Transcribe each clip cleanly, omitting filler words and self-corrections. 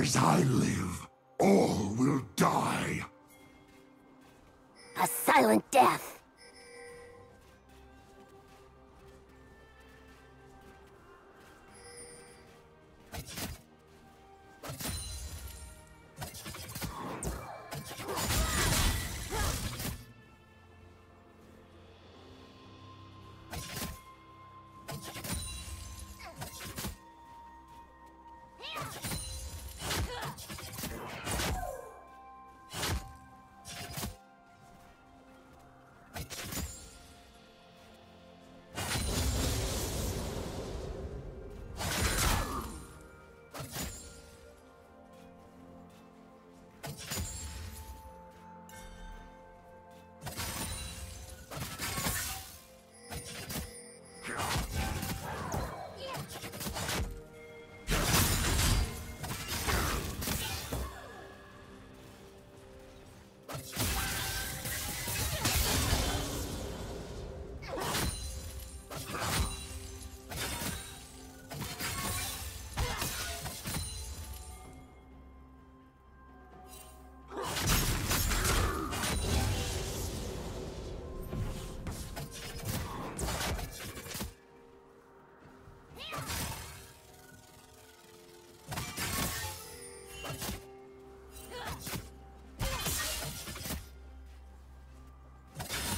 As I live, all will die. A silent death.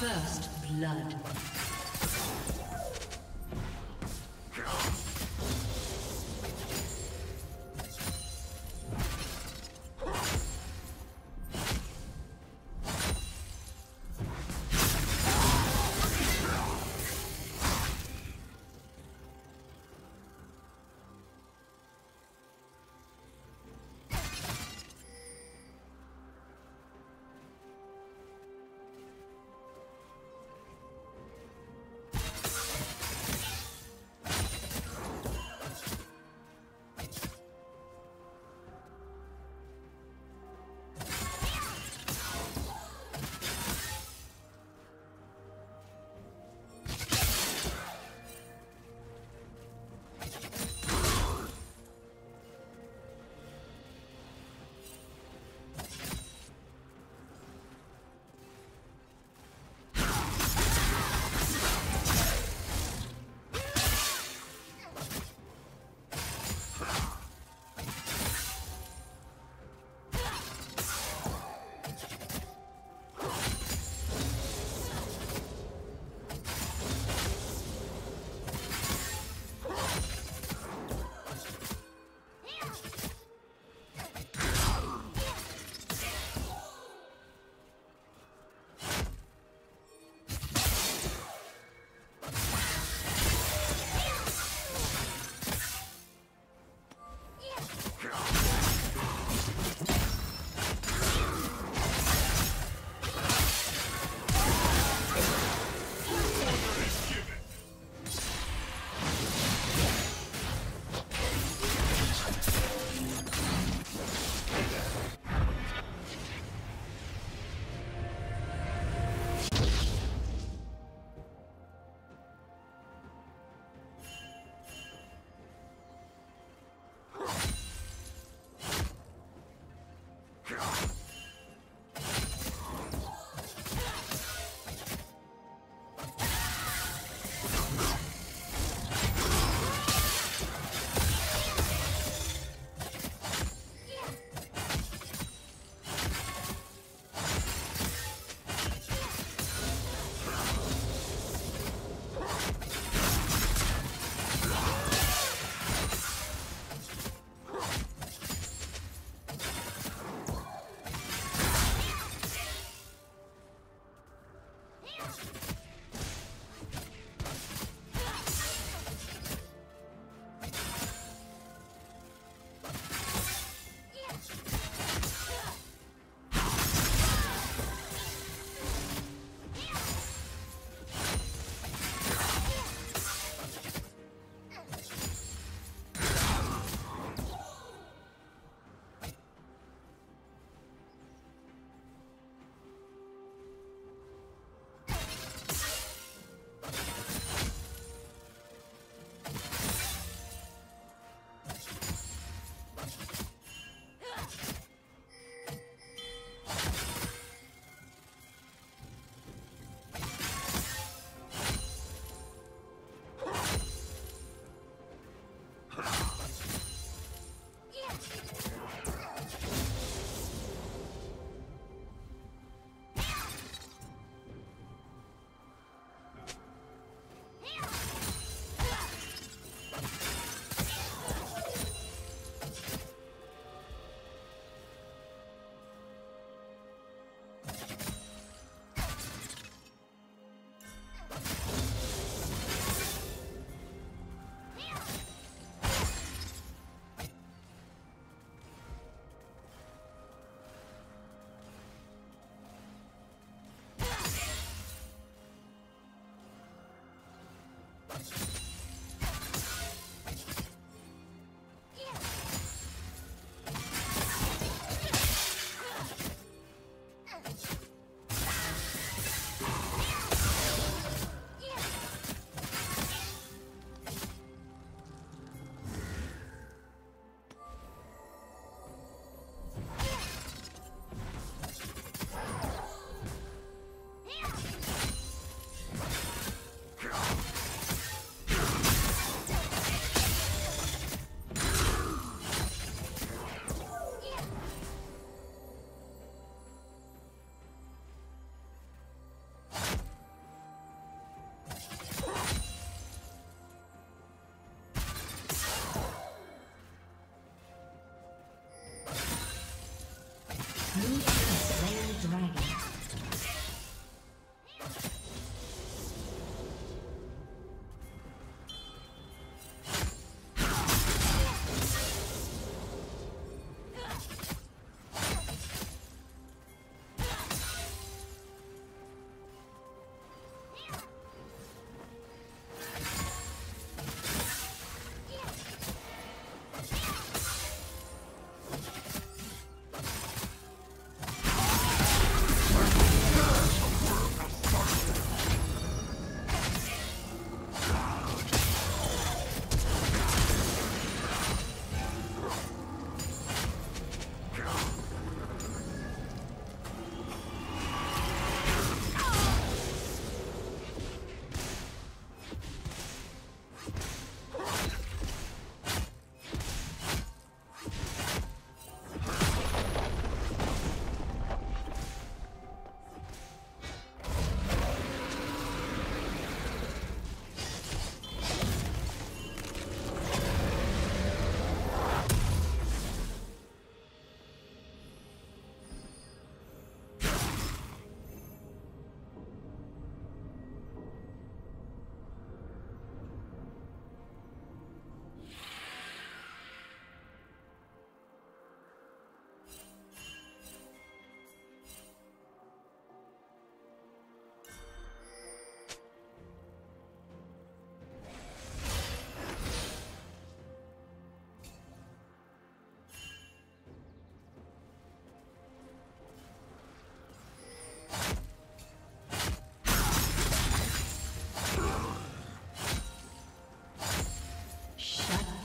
First blood.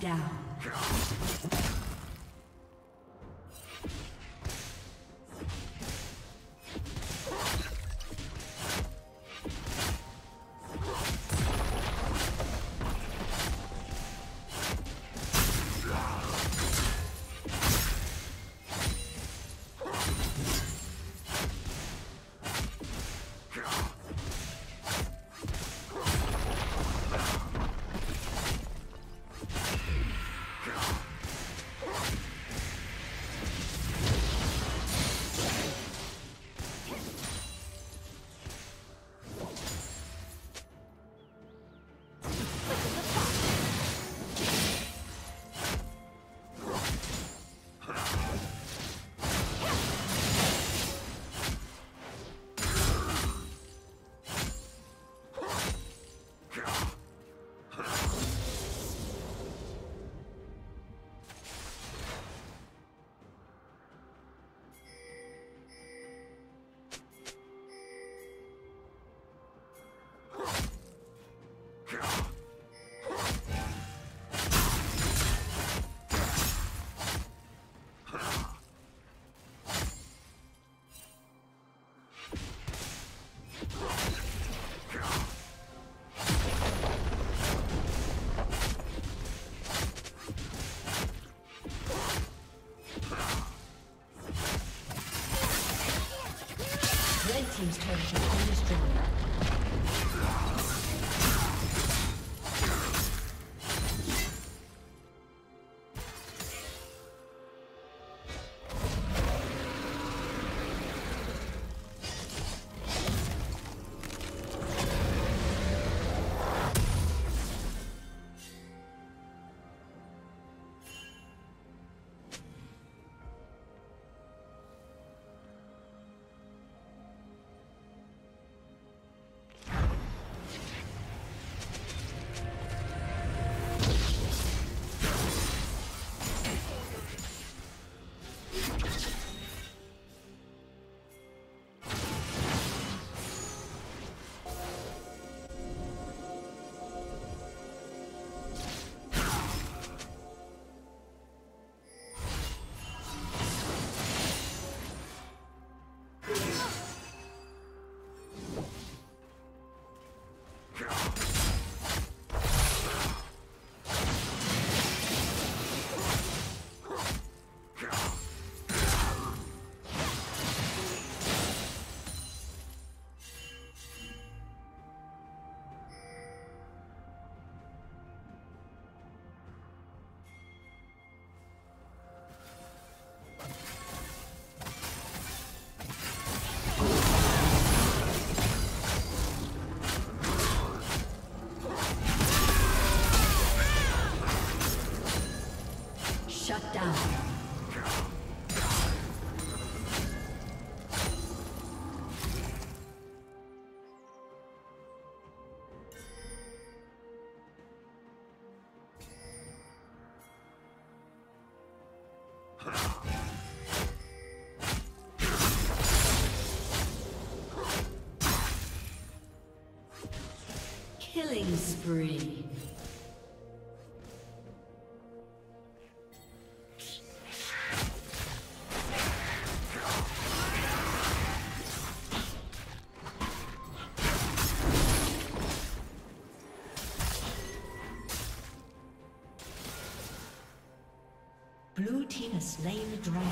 Down. Team's turret has been destroyed. Killing spree. Blue team has slain the dragon.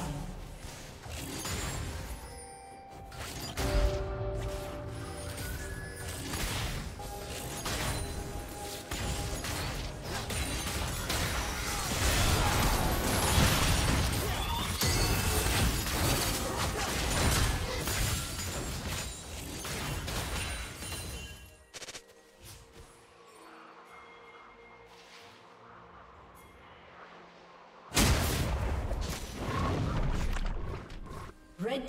Red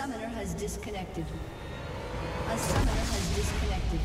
summoner has disconnected. A summoner has disconnected.